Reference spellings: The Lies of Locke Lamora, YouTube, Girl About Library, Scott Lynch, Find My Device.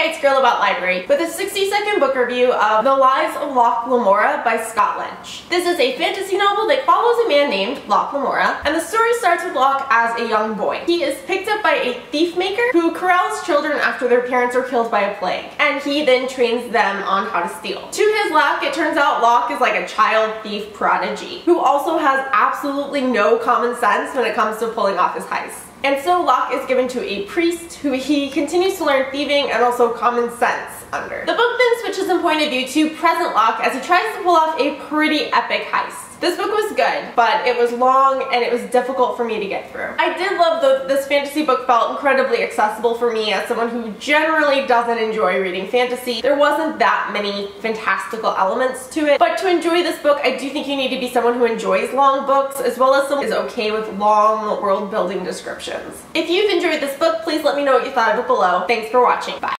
Hey, it's Girl About Library with a 60-second book review of The Lies of Locke Lamora by Scott Lynch. This is a fantasy novel that follows a man named Locke Lamora, and the story starts with Locke as a young boy. He is picked up by a thief maker who corrals children after their parents are killed by a plague, and he then trains them on how to steal. To his luck, it turns out Locke is like a child thief prodigy who also has absolutely no common sense when it comes to pulling off his heists. And so Locke is given to a priest who he continues to learn thieving and also common sense under. The book then switches in point of view to present Locke as he tries to pull off a pretty epic heist. This book was good, but it was long and it was difficult for me to get through. I did love that this fantasy book felt incredibly accessible for me as someone who generally doesn't enjoy reading fantasy. There wasn't that many fantastical elements to it, but to enjoy this book, I do think you need to be someone who enjoys long books as well as someone who is okay with long world building descriptions. If you've enjoyed this book, please let me know what you thought of it below. Thanks for watching. Bye.